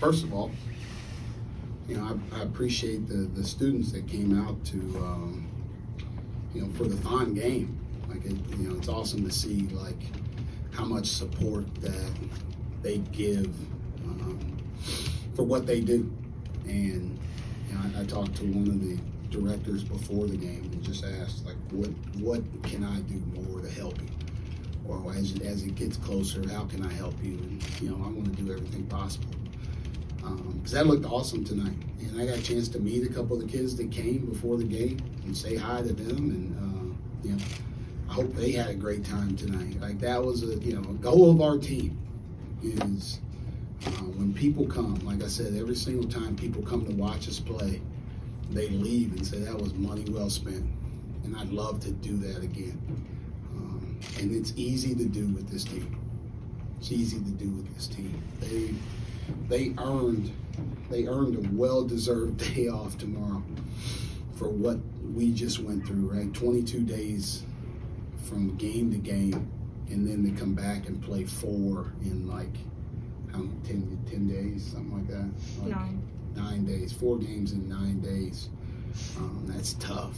First of all, you know, I appreciate the students that came out to, you know, for the THON game. Like, you know, it's awesome to see, like, how much support that they give for what they do. And you know, I talked to one of the directors before the game and just asked, like, what can I do more to help you? Or as it gets closer, how can I help you? And, you know, I want to do everything possible. Because that looked awesome tonight. And I got a chance to meet a couple of the kids that came before the game and say hi to them. And, you know, I hope they had a great time tonight. Like, that was a, you know, a goal of our team is when people come, like I said, every single time people come to watch us play, they leave and say, that was money well spent. And I'd love to do that again. And it's easy to do with this team. It's easy to do with this team. They earned a well-deserved day off tomorrow for what we just went through, right? 22 days from game to game, and then to come back and play 4 in like, I don't know, 10 days, something like that. Like 9 days, 4 games in 9 days. That's tough.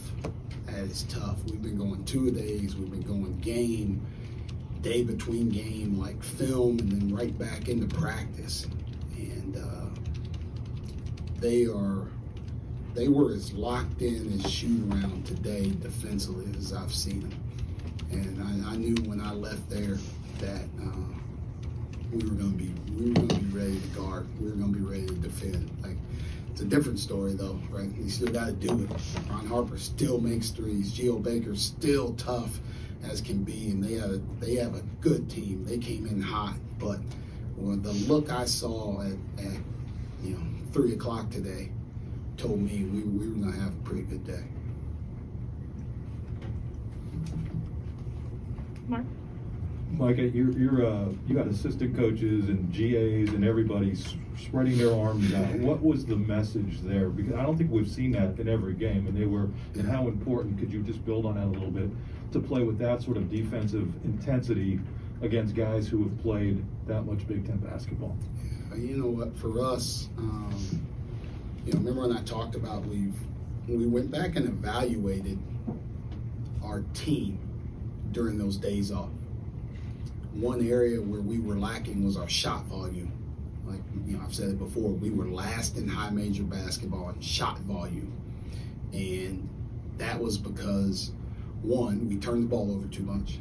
That is tough. We've been going 2 days. We've been going game, day between game, like film, and then right back into practice. And they were as locked in as shooting around today defensively as I've seen them. And I knew when I left there that we were going to be ready to guard. We were going to be ready to defend. Like, it's a different story though, right? You still got to do it. Ron Harper still makes threes. Geo Baker's still tough as can be, and they have a good team. They came in hot, but well, the look I saw at you know, 3 o'clock today told me we were going to have a pretty good day. Mark? Micah, you got assistant coaches and GAs and everybody spreading their arms out. What was the message there? Because I don't think we've seen that in every game, and how important, could you just build on that a little bit, to play with that sort of defensive intensity against guys who have played that much Big Ten basketball? Yeah, you know what, for us, you know, remember when I talked about we went back and evaluated our team during those days off. One area where we were lacking was our shot volume. Like, you know, I've said it before, we were last in high major basketball in shot volume. And that was because, 1, we turned the ball over too much.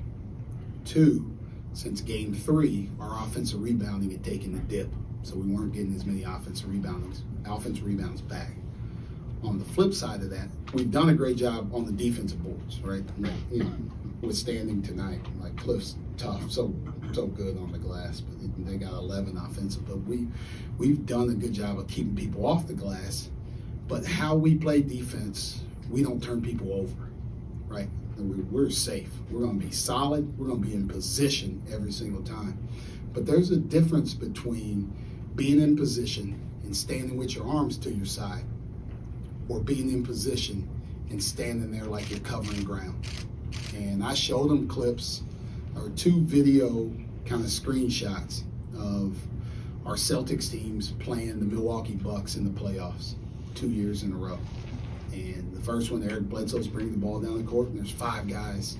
2, since game 3, our offensive rebounding had taken a dip. So we weren't getting as many offensive rebounds back. On the flip side of that, we've done a great job on the defensive boards, right? You know, withstanding tonight, like Cliff's tough, so good on the glass, but they got 11 offensive. But we've done a good job of keeping people off the glass. But how we play defense, we don't turn people over, right? We're safe. We're going to be solid. We're going to be in position every single time. But there's a difference between being in position and standing with your arms to your side, or being in position and standing there like you're covering ground. And I showed them clips, or 2 video kind of screenshots of our Celtics teams playing the Milwaukee Bucks in the playoffs 2 years in a row. And the first one, Eric Bledsoe's bringing the ball down the court, and there's 5 guys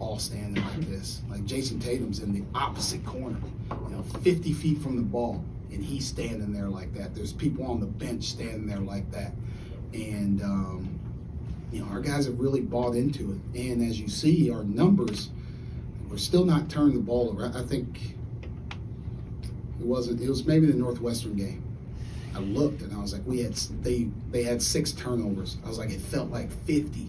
all standing like this. Like, Jason Tatum's in the opposite corner, you know, 50 feet from the ball, and he's standing there like that. There's people on the bench standing there like that. And, you know, our guys have really bought into it. And as you see, our numbers, we're still not turning the ball around. I think it was maybe the Northwestern game. I looked and I was like, they had 6 turnovers. I was like, it felt like 50,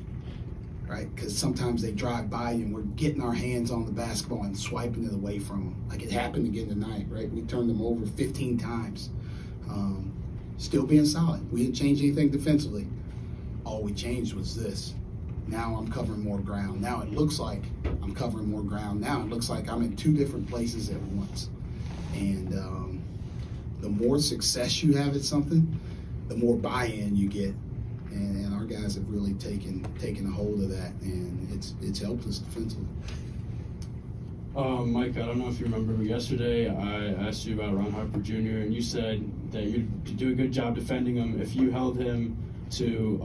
right? Because sometimes they drive by and we're getting our hands on the basketball and swiping it away from them. Like, it happened again tonight, right? We turned them over 15 times. Still being solid. We didn't change anything defensively. All we changed was this. Now I'm covering more ground. Now it looks like I'm covering more ground. Now it looks like I'm in 2 different places at once. And the more success you have at something, the more buy-in you get. And our guys have really taken a hold of that, and it's helped us defensively. Mike, I don't know if you remember yesterday, I asked you about Ron Harper Jr. and you said that you'd do a good job defending him if you held him to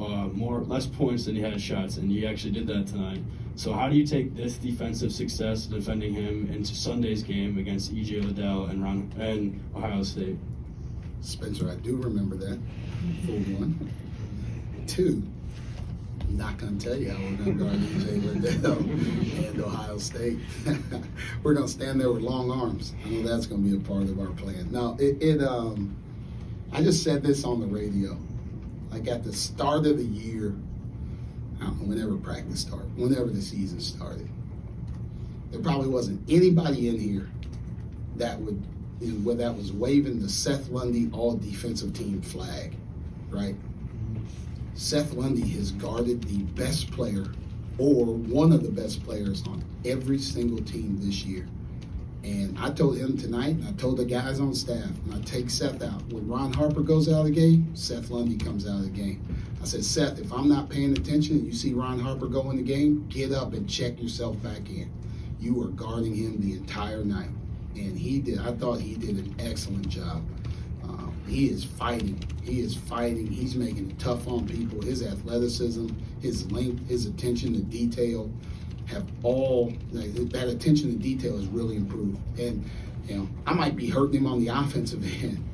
less points than he had shots, and you actually did that tonight. So how do you take this defensive success defending him into Sunday's game against EJ Liddell and Ohio State? Spencer, I do remember that, for one. Two, I'm not going to tell you how we're going to guard EJ Liddell and Ohio State. We're going to stand there with long arms. I know that's going to be a part of our plan. Now, I just said this on the radio. Like at the start of the year, I don't know, whenever the season started, there probably wasn't anybody in here that was waving the Seth Lundy all-defensive team flag, right? Seth Lundy has guarded the best player or one of the best players on every single team this year. And I told him tonight, and I told the guys on staff, and I take Seth out. When Ron Harper goes out of the game, Seth Lundy comes out of the game. I said, Seth, if I'm not paying attention and you see Ron Harper go in the game, get up and check yourself back in. You were guarding him the entire night. And he did. I thought he did an excellent job. He is fighting. He is fighting. He's making it tough on people. His athleticism, his length, his attention to detail. That attention to detail has really improved. And, I might be hurting him on the offensive end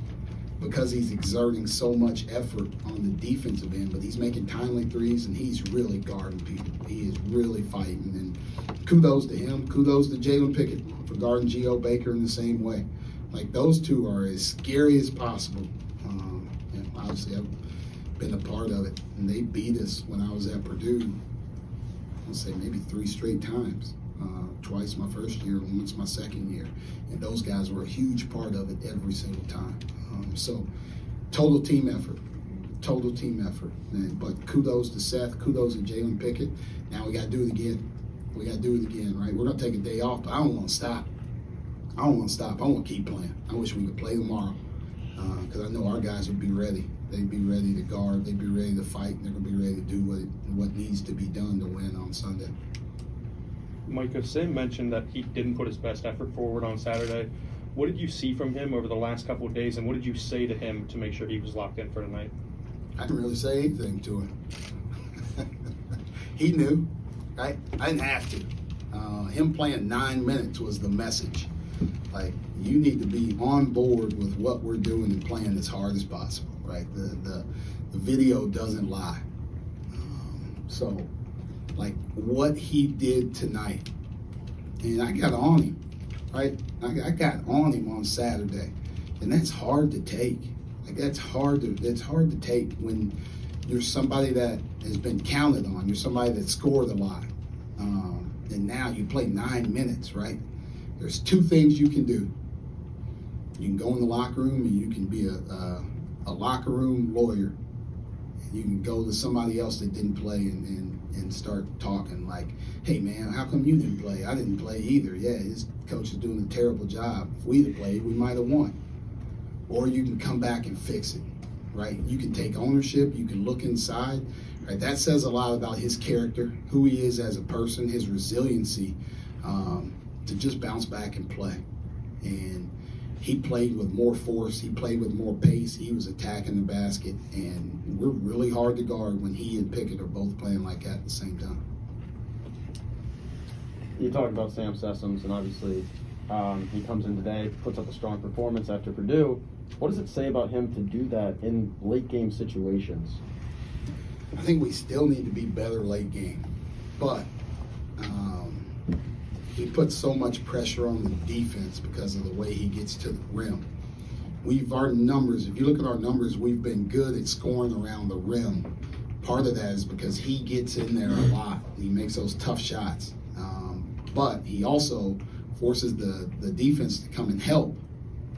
because he's exerting so much effort on the defensive end, but he's making timely threes and he's really guarding people. He is really fighting. And kudos to him. Kudos to Jalen Pickett for guarding Geo Baker in the same way. Like, those two are as scary as possible. And obviously, I've been a part of it. And they beat us when I was at Purdue. I'll say maybe 3 straight times, twice my first year and once my second year. And those guys were a huge part of it every single time. So total team effort. But kudos to Seth, kudos to Jalen Pickett. Now we got to do it again. We got to do it again, right? We're going to take a day off, but I don't want to stop. I don't want to stop. I want to keep playing. I wish we could play tomorrow because I know our guys would be ready. They'd be ready to guard, they'd be ready to fight, and they're going to be ready to do what needs to be done to win on Sunday. Micah, Sam mentioned that he didn't put his best effort forward on Saturday. What did you see from him over the last couple of days, and what did you say to him to make sure he was locked in for tonight? I didn't really say anything to him. He knew, right? I didn't have to. Him playing 9 minutes was the message. Like, you need to be on board with what we're doing and playing as hard as possible. Right, the video doesn't lie. So, like what he did tonight, and I got on him, right? I got on him on Saturday, and that's hard to take. Like that's hard to take when you're somebody that has been counted on. You're somebody that scored a lot, and now you play 9 minutes, right? There's 2 things you can do. You can go in the locker room, and you can be a locker room lawyer. You can go to somebody else that didn't play and start talking like, hey man, how come you didn't play? I didn't play either. Yeah, his coach is doing a terrible job. If we'd have played, we might have won. Or you can come back and fix it, right? You can take ownership, you can look inside, right? That says a lot about his character, who he is as a person, his resiliency, to just bounce back and play. And he played with more force. He played with more pace. He was attacking the basket. And we're really hard to guard when he and Pickett are both playing like that at the same time. You talked about Sam Sessoms, and obviously he comes in today, puts up a strong performance after Purdue. What does it say about him to do that in late-game situations? I think we still need to be better late game. But he puts so much pressure on the defense because of the way he gets to the rim. If you look at our numbers, we've been good at scoring around the rim. Part of that is because he gets in there a lot. He makes those tough shots. But he also forces the defense to come and help.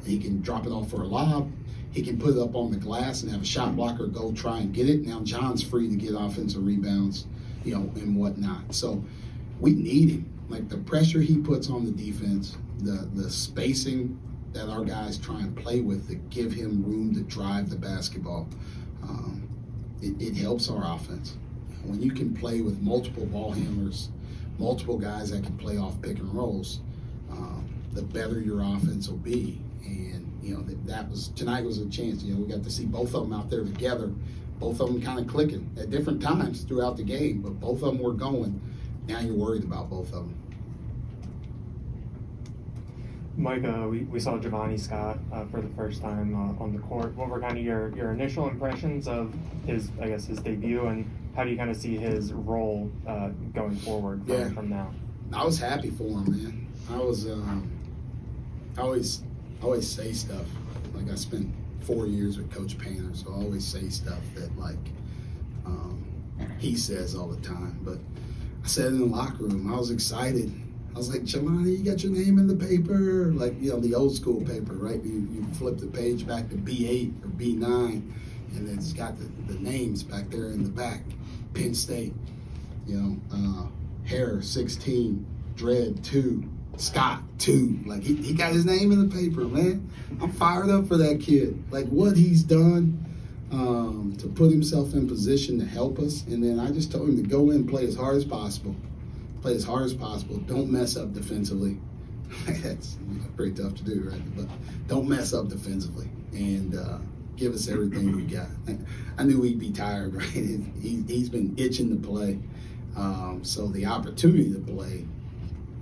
He can drop it off for a lob. He can put it up on the glass and have a shot blocker go try and get it. Now John's free to get offensive rebounds, and whatnot. So we need him. Like the pressure he puts on the defense, the spacing that our guys try and play with to give him room to drive the basketball, it helps our offense. When you can play with multiple ball handlers, multiple guys that can play off pick and rolls, the better your offense will be. And you know, that was, tonight was a chance. You know, we got to see both of them out there together, both of them kind of clicking at different times throughout the game, but both of them were going. Now you're worried about both of them. Mike, we saw Giovanni Scott for the first time on the court. What were kind of your initial impressions of his, I guess, his debut, and how do you kind of see his role going forward from now? I was happy for him, man. I was I always say stuff. Like, I spent 4 years with Coach Painter, so I always say stuff that, like, he says all the time. But I said it in the locker room. I was excited. I was like, Giovanni, you got your name in the paper. Like, you know, the old school paper, right? You flip the page back to B8 or B9, and then it's got the names back there in the back. Penn State, you know, Hare, 16, Dread, 2, Scott, 2. Like, he got his name in the paper, man. I'm fired up for that kid. Like, what he's done to put himself in position to help us. And then I just told him to go in and play as hard as possible. Play as hard as possible. Don't mess up defensively. That's pretty tough to do, right? But don't mess up defensively, and give us everything we got. I knew he'd be tired, right? He's been itching to play, so the opportunity to play,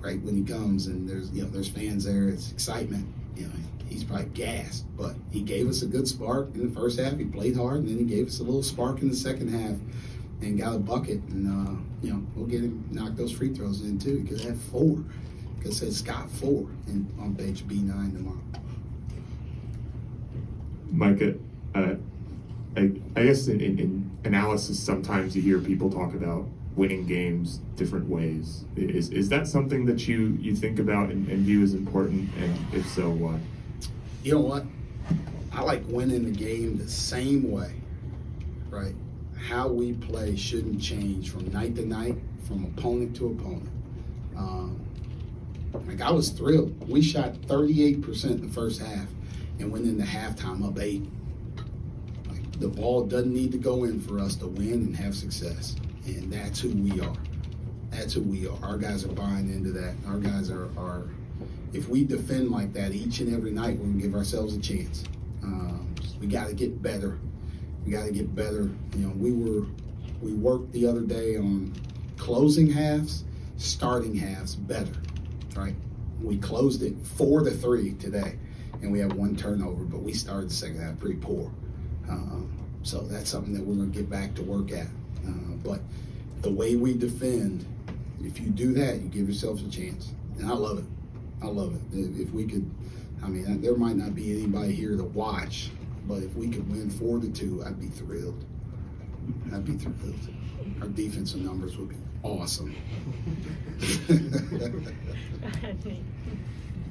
right, when he comes and there's fans there, it's excitement. You know, he's probably gassed, but he gave us a good spark in the first half. He played hard, and then he gave us a little spark in the second half. And got a bucket, and you know, we'll get him knock those free throws in too. He could have 4. He could have said Scott 4, and on page B9 tomorrow. Micah, I guess in analysis, sometimes you hear people talk about winning games different ways. Is that something that you think about and view as important? And if so, why? You know what? I like winning the game the same way, right? How we play shouldn't change from night to night, from opponent to opponent. Like, I was thrilled. We shot 38% in the first half and went into halftime up 8. Like, the ball doesn't need to go in for us to win and have success. And that's who we are. That's who we are. Our guys are buying into that. Our guys are if we defend like that each and every night, we're gonna give ourselves a chance. We gotta get better. We got to get better. You know, we worked the other day on closing halves, starting halves better, right? We closed it 4-3 today, and we had 1 turnover, but we started the second half pretty poor. So that's something that we're going to get back to work at. But the way we defend, if you do that, you give yourself a chance. And I love it. I love it. If we could, I mean, there might not be anybody here to watch, but if we could win 4-2, I'd be thrilled. I'd be thrilled. Our defensive numbers would be awesome.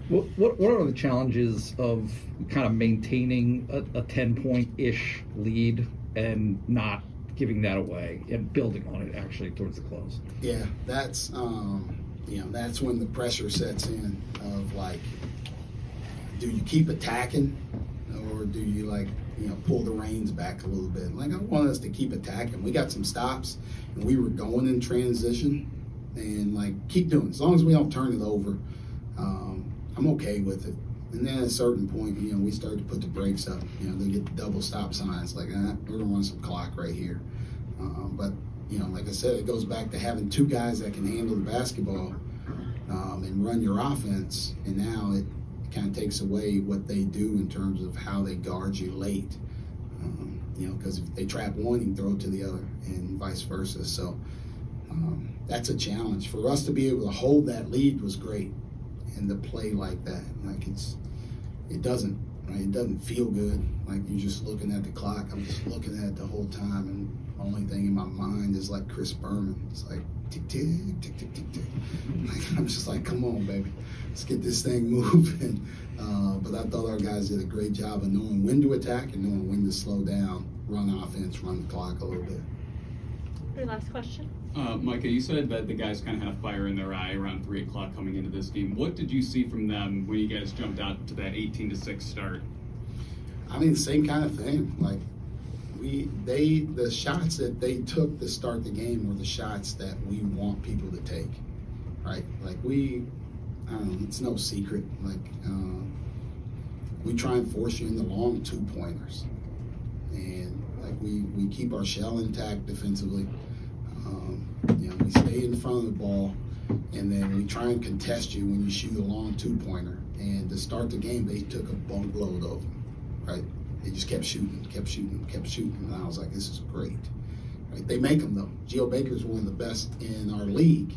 What are the challenges of kind of maintaining a 10-point-ish lead and not giving that away and building on it actually towards the close? Yeah, that's you know, that's when the pressure sets in of, like, do you keep attacking? Or do you, like, you know, pull the reins back a little bit? Like, I want us to keep attacking. We got some stops, and we were going in transition, and, like, keep doing it. As long as we don't turn it over, I'm okay with it. And then at a certain point, you know, we started to put the brakes up. You know, they get the double stop signs. Like, we're gonna run some clock right here. But, you know, like I said, it goes back to having 2 guys that can handle the basketball and run your offense. And now it kind of takes away what they do in terms of how they guard you late, you know, because if they trap one, you can throw it to the other, and vice versa. So that's a challenge for us to be able to hold that lead was great, and to play like that, like it doesn't, right? It doesn't feel good. Like, you're just looking at the clock. I'm just looking at it the whole time, and the only thing in my mind is, like, Chris Berman. It's like, tick, tick, tick, tick, tick, tick. Like, I'm just like, come on, baby. Let's get this thing moving. But I thought our guys did a great job of knowing when to attack and knowing when to slow down, run offense, run the clock a little bit. Your last question. Micah, you said that the guys kind of had a fire in their eye around 3 o'clock coming into this game. What did you see from them when you guys jumped out to that 18-6 start? I mean, same kind of thing. Like, the shots that they took to start the game were the shots that we want people to take, right? Like, It's no secret. We try and force you into long two-pointers. And we keep our shell intact defensively. We stay in front of the ball, and then we try and contest you when you shoot a long two-pointer. And to start the game, they took a bunk load of them, right? They just kept shooting, kept shooting, kept shooting. And I was like, this is great. Right? They make them, though. Geo Baker's one of the best in our league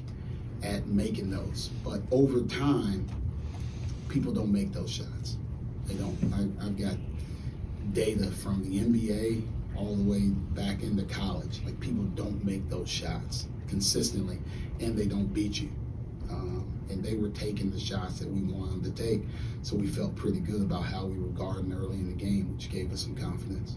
at making those. But over time, people don't make those shots. They don't. I've got data from the NBA all the way back into college. Like, people don't make those shots consistently, and they don't beat you. And they were taking the shots that we wanted them to take, so we felt pretty good about how we were guarding early in the game, which gave us some confidence.